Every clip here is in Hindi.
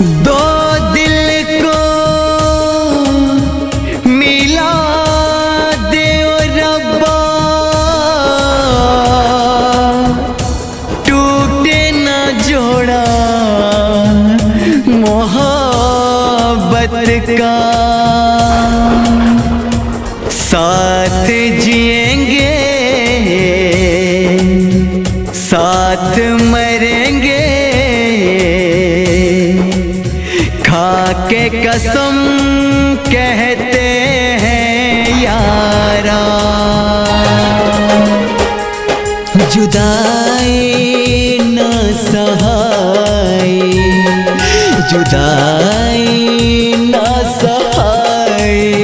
दो दिल को मिला दे ओ रब्बा, टूटे ना जोड़ा मोहब्बत का। साथ जिएंगे साथ मरेंगे, खा के कसम कहते हैं यारा। जुदाई ना सहाई, जुदाई ना सहाई,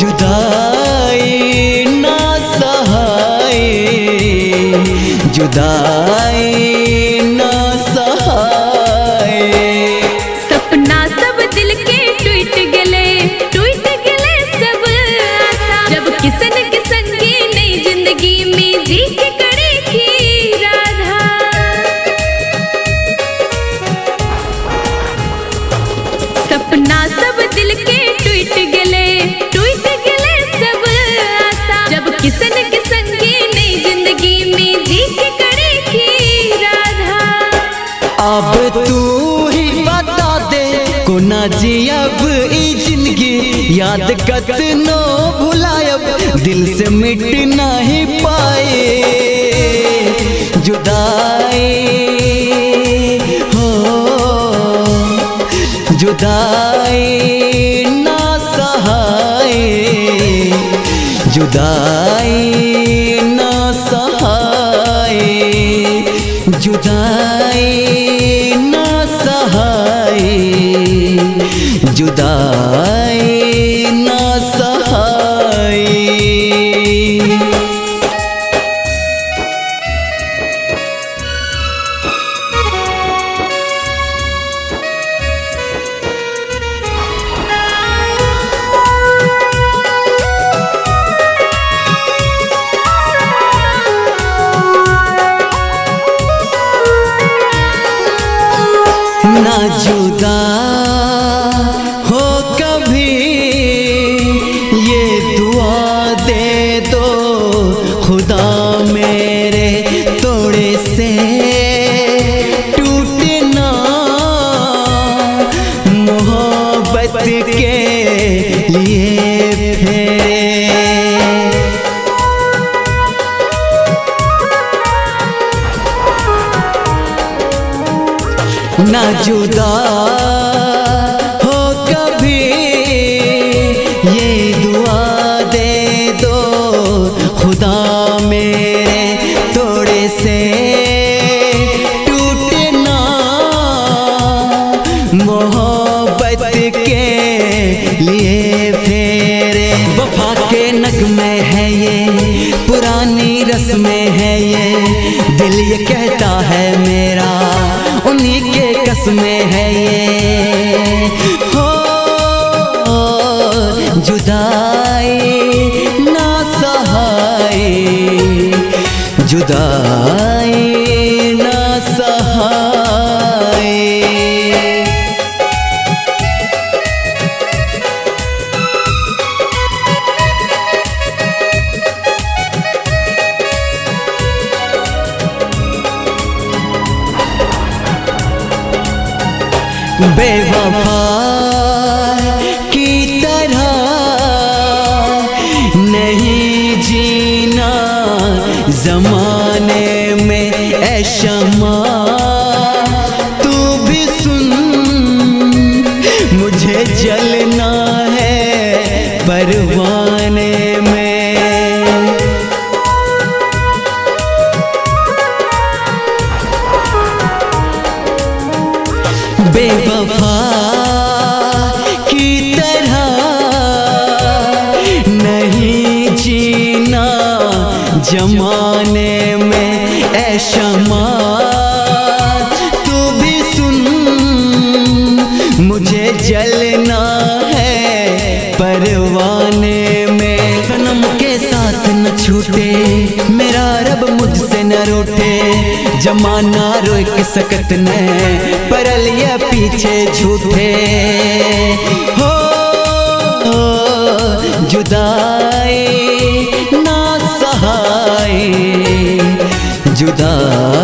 जुदाई ना सहाई, जुदाई जी अब ई जिंदगी याद कतनो भुलायब, दिल से मिट नहीं पाए जुदाई हो। जुदाई ना सहाए, जुदाई ना सहाए, जुदाई ना सहाए, जुदाई ना सहाई। ना जुदा ना जुदा हो कभी ये दुआ दे दो खुदा मेरे, थोड़े से टूटना मोहब्बत के लिए फेरे। वफा के नगमे है ये, पुरानी रस्में है ये, दिल ये कहता है मेरा उन्हीं के कसमें है ये। हो जुदाई ना सहाए, जुदाई ना सहाए। बेवफा की तरह नहीं जीना जमाने में, ऐ शमा तू भी सुन मुझे जलना है परवाने में। बेवफा की तरह नहीं जीना जमाने में, ऐ शमा तू भी सुन मुझे जलना है परवाने में। सनम के साथ न छूटे मेरा रब, मुझसे न रूठे, जमाना रोक सकत न परलिया के पीछे झूठे हो जुदाई ना सहाय जुदाई।